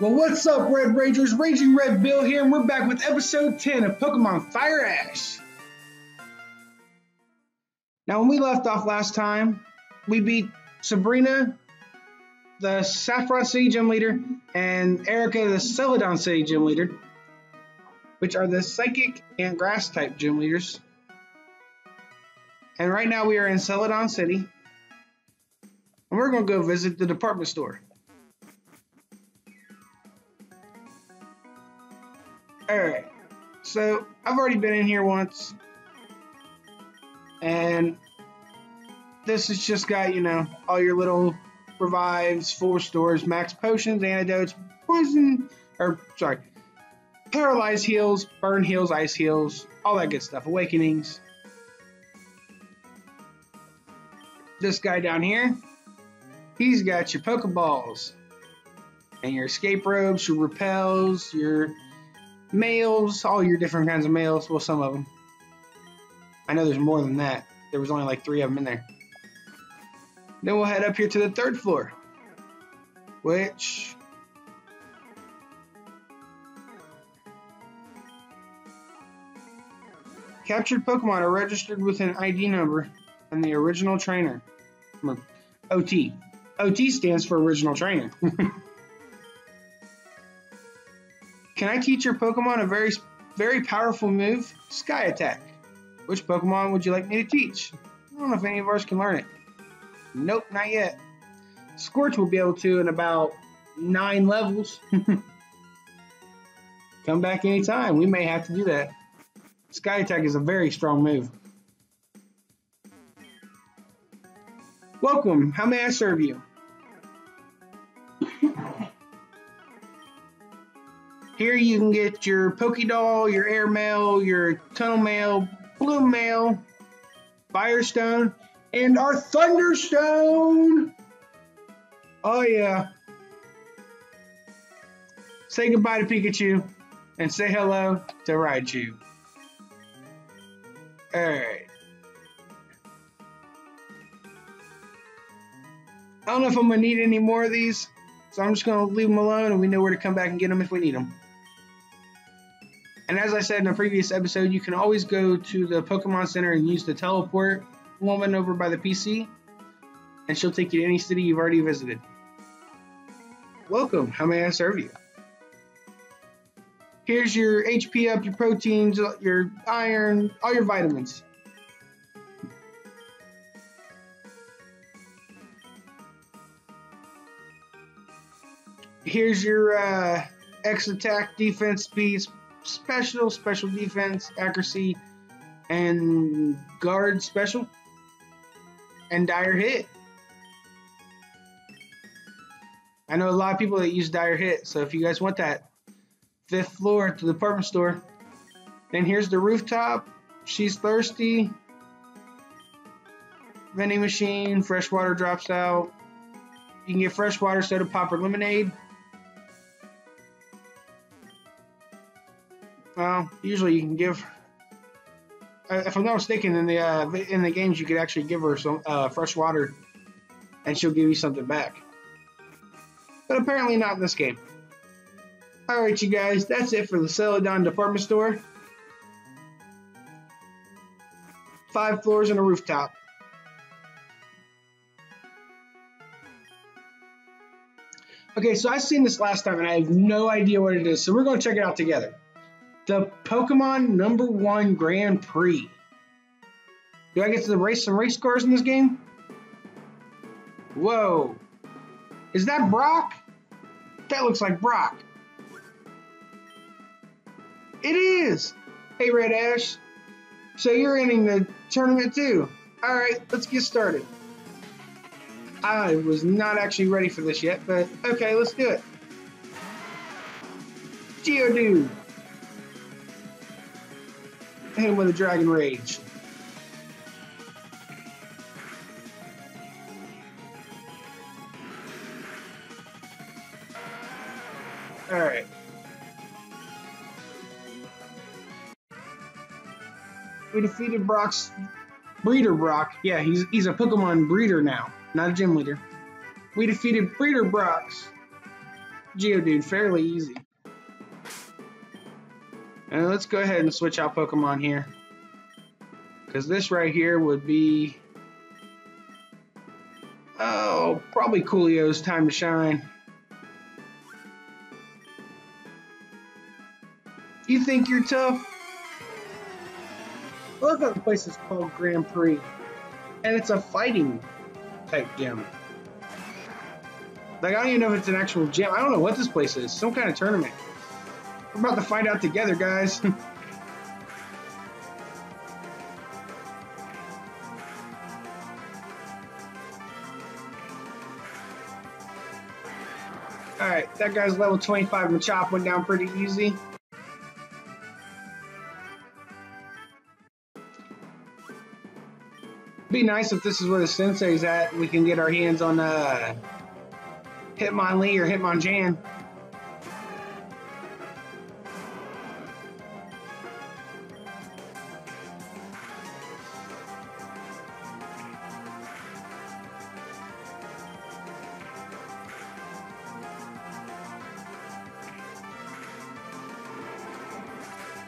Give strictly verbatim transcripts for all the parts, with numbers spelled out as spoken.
Well, what's up, Red Ragers? Raging Red Bill here, and we're back with episode ten of Pokemon Fire Ash. Now, when we left off last time, we beat Sabrina, the Saffron City Gym Leader, and Erica, the Celadon City Gym Leader, which are the Psychic and Grass-type Gym Leaders. And right now we are in Celadon City, and we're going to go visit the department store. Alright, so I've already been in here once, and this has just got, you know, all your little revives, full restores, max potions, antidotes, poison, or sorry, paralyze heals, burn heals, ice heals, all that good stuff, awakenings. This guy down here, he's got your Pokeballs, and your escape ropes, your repels, your mails, all your different kinds of mails. Well, some of them. I know there's more than that. There was only like three of them in there. Then we'll head up here to the third floor, which captured Pokemon are registered with an I D number and the original trainer. O T. O T stands for original trainer. Can I teach your Pokemon a very, very powerful move, Sky Attack? Which Pokemon would you like me to teach? I don't know if any of ours can learn it. Nope, not yet. Scorch will be able to in about nine levels. Come back anytime. We may have to do that. Sky Attack is a very strong move. Welcome. How may I serve you? Here you can get your Pokédoll, your air mail, your tunnel mail, blue mail, Firestone, and our Thunderstone! Oh yeah. Say goodbye to Pikachu and say hello to Raichu. Alright. I don't know if I'm going to need any more of these, so I'm just going to leave them alone, and we know where to come back and get them if we need them. And as I said in a previous episode, you can always go to the Pokemon Center and use the teleport woman over by the P C, and she'll take you to any city you've already visited. Welcome, how may I serve you? Here's your H P up, your proteins, your iron, all your vitamins. Here's your uh, X attack, defense, speed, special, special defense, accuracy, and guard special, and dire hit. I know a lot of people that use dire hit, so if you guys want that, fifth floor at the department store. Then here's the rooftop. She's thirsty. Vending machine, fresh water drops out. You can get fresh water, soda pop, or lemonade. Well, usually you can give, if I'm not mistaken, in the uh, in the games you could actually give her some uh, fresh water, and she'll give you something back. But apparently not in this game. All right, you guys, that's it for the Celadon Department Store. Five floors and a rooftop. Okay, so I seen this last time, and I have no idea what it is, so we're going to check it out together. The Pokemon number one Grand Prix. Do I get to race some race cars in this game? Whoa. Is that Brock? That looks like Brock. It is. Hey, Red Ash. So you're ending the tournament too. All right, let's get started. I was not actually ready for this yet, but okay, let's do it. Geodude. Hit him with a Dragon Rage. Alright. We defeated Brock's Breeder Brock. Yeah, he's, he's a Pokemon breeder now, not a gym leader. We defeated Breeder Brock's Geodude fairly easy. And let's go ahead and switch out Pokemon here, because this right here would be, oh, probably Coolio's time to shine. You think you're tough? Look at the place, it's called Grand Prix, and it's a fighting type gym. Like, I don't even know if it's an actual gym. I don't know what this place is. Some kind of tournament. We're about to find out together, guys. Alright, that guy's level twenty-five. Machop went down pretty easy. Be nice if this is where the sensei's at. We can get our hands on uh, Hitmonlee or Hitmonchan.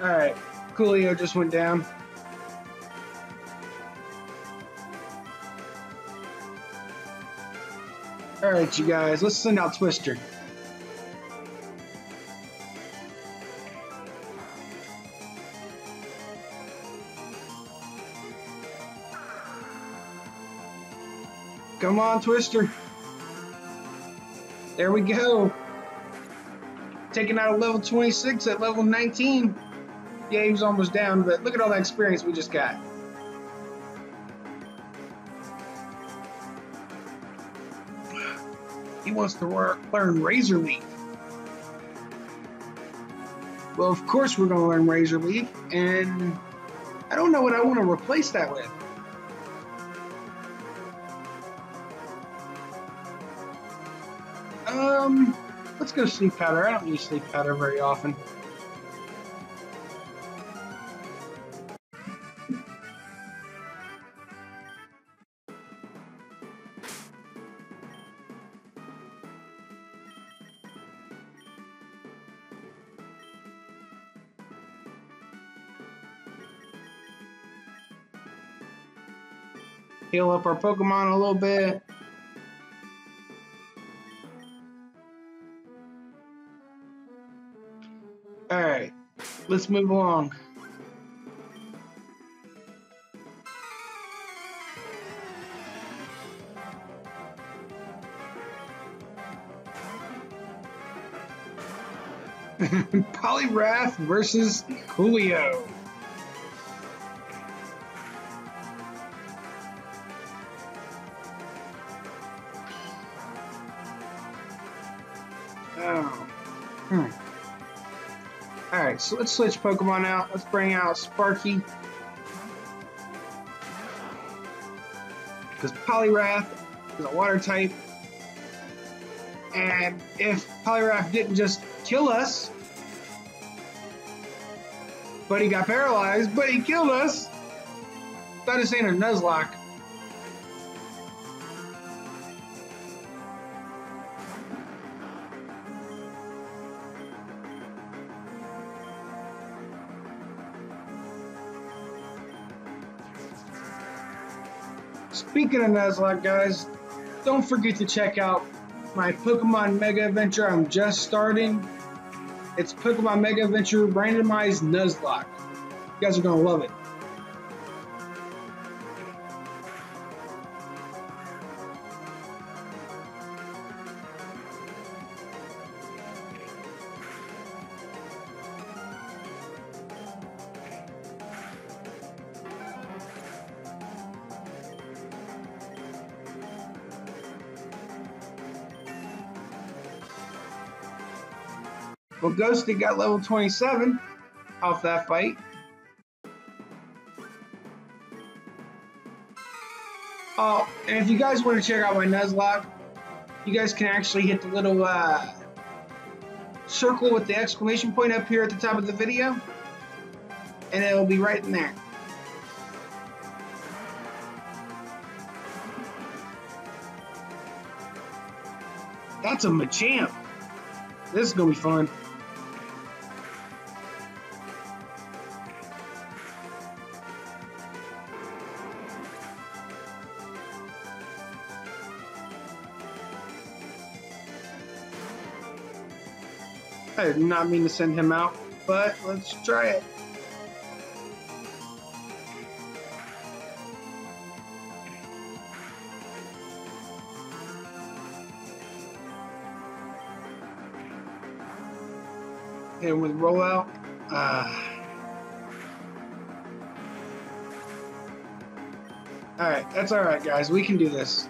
All right, Coolio just went down. All right, you guys, let's send out Twister. Come on, Twister. There we go. Taking out a level twenty-six at level nineteen. Yeah, he was almost down, but look at all that experience we just got. He wants to work, learn Razor Leaf. Well, of course we're going to learn Razor Leaf, and I don't know what I want to replace that with. Um, let's go sleep powder. I don't use sleep powder very often. Heal up our Pokemon a little bit. Alright, let's move along. Poliwrath versus Coolio. So let's switch Pokemon out. Let's bring out Sparky, because Poliwrath is a water type, and if Poliwrath didn't just kill us, but he got paralyzed, but he killed us. Thought this ain't a Nuzlocke. Speaking of Nuzlocke, guys, don't forget to check out my Pokemon Mega Adventure I'm just starting. It's Pokemon Mega Adventure Randomized Nuzlocke. You guys are going to love it. Well, Ghosty got level twenty-seven off that fight. Oh, and if you guys want to check out my Nuzlocke, you guys can actually hit the little uh, circle with the exclamation point up here at the top of the video, and it'll be right in there. That's a Machamp. This is gonna be fun. I did not mean to send him out, but let's try it. And with rollout, uh, all right, that's all right, guys. We can do this.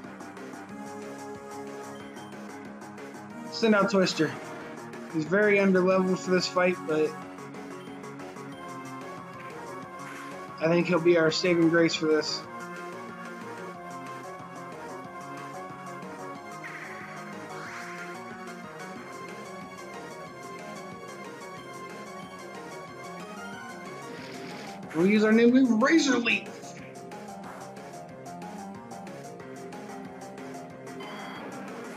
Send out Twister. He's very underleveled for this fight, but I think he'll be our saving grace for this. We'll use our new move, Razor Leaf.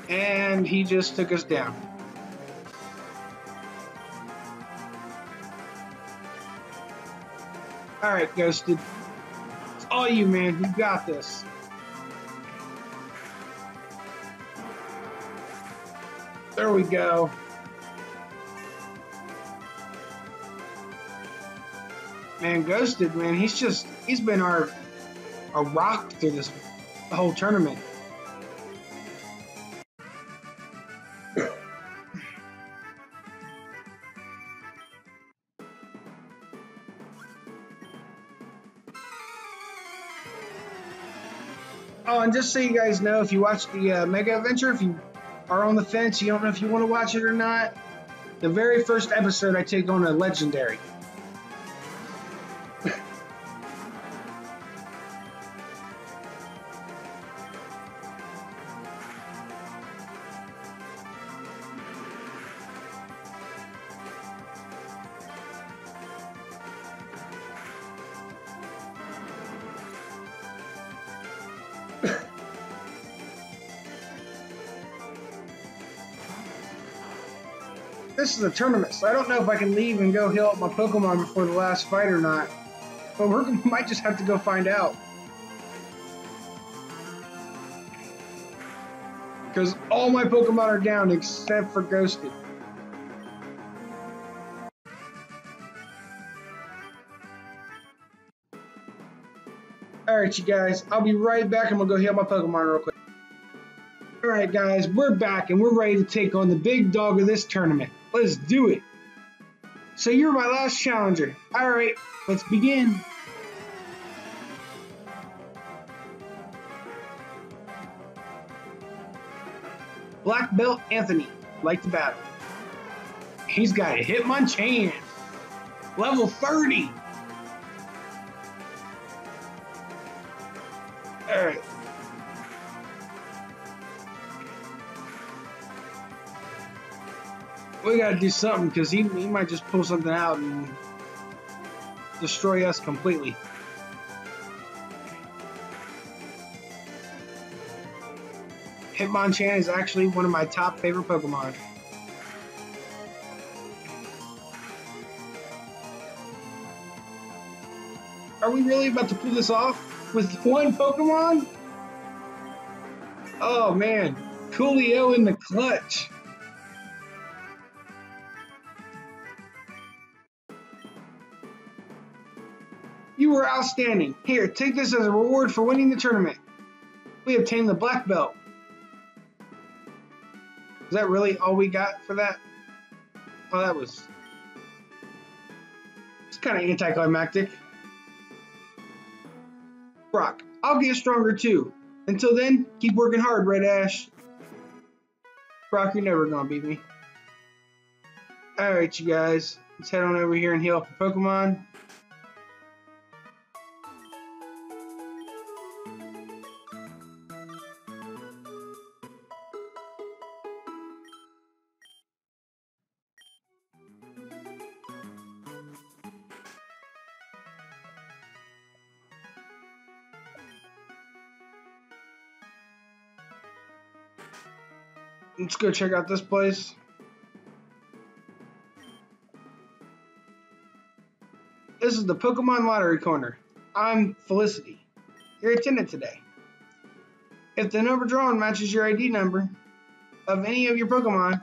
And he just took us down. Alright, Ghosted. It's all you, man. You got this. There we go. Man, Ghosted, man, he's just, he's been our, our rock through this the whole tournament. Oh, and just so you guys know, if you watch the uh, Mega Adventure, if you are on the fence, you don't know if you want to watch it or not, the very first episode I take on a Legendary. This is a tournament, so I don't know if I can leave and go heal up my Pokemon before the last fight or not. But we're, we might just have to go find out. Because all my Pokemon are down except for Ghosty. Alright, you guys, I'll be right back. I'm going to go heal my Pokemon real quick. Alright, guys, we're back and we're ready to take on the big dog of this tournament. Let's do it. So you're my last challenger. All right, let's begin. Black Belt Anthony, like the battle. He's got a Hitmonchan, level thirty. All right. We gotta do something, because he, he might just pull something out and destroy us completely. Hitmonchan is actually one of my top favorite Pokemon. Are we really about to pull this off with one Pokemon? Oh man, Coolio in the clutch. You were outstanding. Here, take this as a reward for winning the tournament. We obtained the black belt. Is that really all we got for that? Oh, that was... it's kind of anticlimactic. Brock, I'll get stronger too. Until then, keep working hard, Red Ash. Brock, you're never gonna beat me. Alright, you guys. Let's head on over here and heal up the Pokemon. Let's go check out this place. This is the Pokemon Lottery Corner. I'm Felicity, your attendant today. If the number drawn matches your I D number of any of your Pokemon,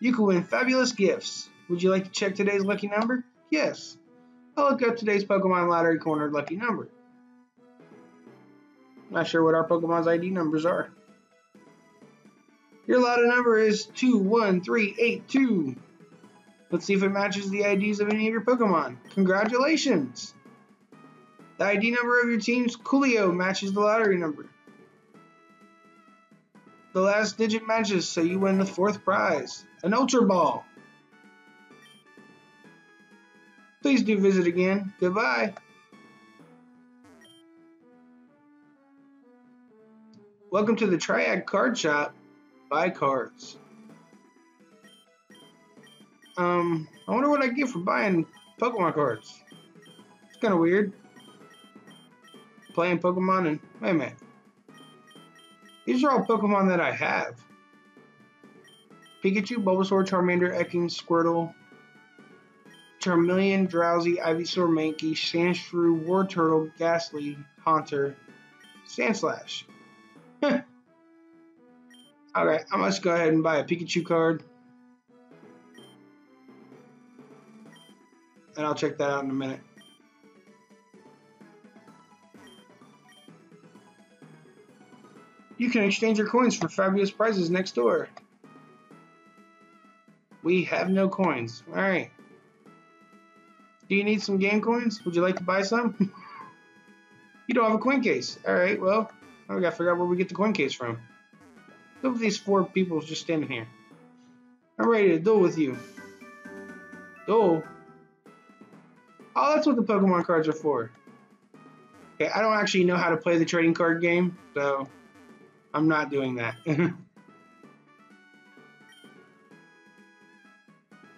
you can win fabulous gifts. Would you like to check today's lucky number? Yes. I'll look up today's Pokemon Lottery Corner lucky number. Not sure what our Pokemon's I D numbers are. Your lotto number is two one three eight two. Let's see if it matches the I Ds of any of your Pokemon. Congratulations! The I D number of your team's Coolio matches the lottery number. The last digit matches, so you win the fourth prize, an Ultra Ball. Please do visit again. Goodbye. Welcome to the Triad Card Shop. Buy cards. Um, I wonder what I get for buying Pokemon cards. It's kind of weird. Playing Pokemon and... Wait a minute. These are all Pokemon that I have. Pikachu, Bulbasaur, Charmander, Ekans, Squirtle, Charmeleon, Drowsy, Ivysaur, Mankey, Sandshrew, Wartortle, Ghastly, Haunter, Sandslash. Alright, I must go ahead and buy a Pikachu card. And I'll check that out in a minute. You can exchange your coins for fabulous prizes next door. We have no coins. Alright. Do you need some game coins? Would you like to buy some? You don't have a coin case. Alright, well, I gotta figure out where we get the coin case from. Look at these four people just standing here. I'm ready to duel with you. Duel? Oh, that's what the Pokemon cards are for. Okay, I don't actually know how to play the trading card game, so I'm not doing that.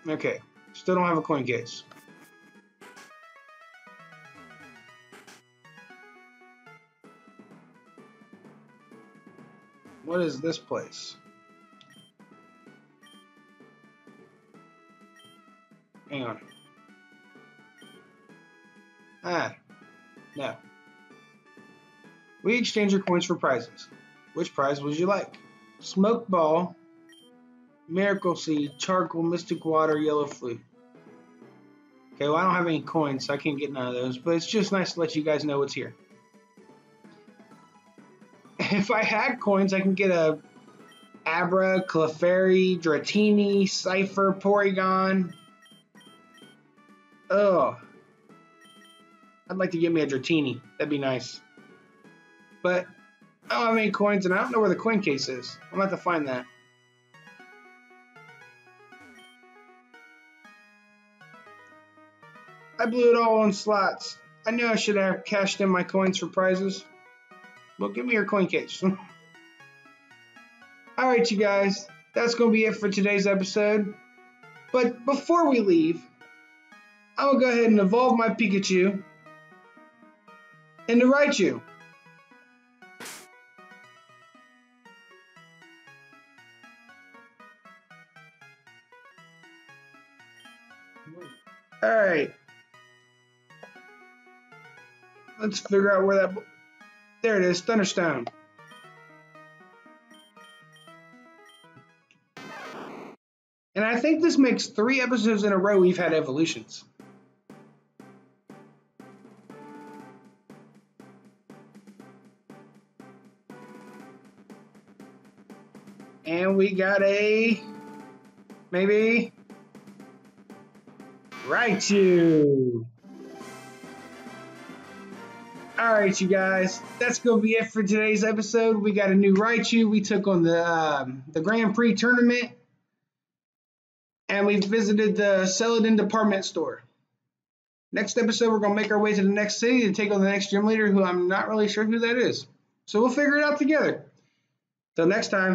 Okay, still don't have a coin case. What is this place? Hang on. Ah, no. We exchange your coins for prizes. Which prize would you like? Smoke Ball, Miracle Seed, Charcoal, Mystic Water, Yellow Flute. Okay, well I don't have any coins, so I can't get none of those, but it's just nice to let you guys know what's here. If I had coins, I can get a Abra, Clefairy, Dratini, Cypher, Porygon. Ugh. I'd like to get me a Dratini. That'd be nice. But I don't have any coins, and I don't know where the coin case is. I'm gonna have to find that. I blew it all on slots. I knew I should have cashed in my coins for prizes. Well, give me your coin case. Alright, you guys. That's going to be it for today's episode. But before we leave, I'm going to go ahead and evolve my Pikachu into Raichu. Alright. Let's figure out where that... There it is, Thunderstone. And I think this makes three episodes in a row we've had evolutions. And we got a... maybe... Raichu! Alright, you guys, that's going to be it for today's episode. We got a new Raichu. We took on the um, the Grand Prix tournament. And we visited the Celadon Department Store. Next episode, we're going to make our way to the next city to take on the next gym leader, who I'm not really sure who that is. So we'll figure it out together. Till next time.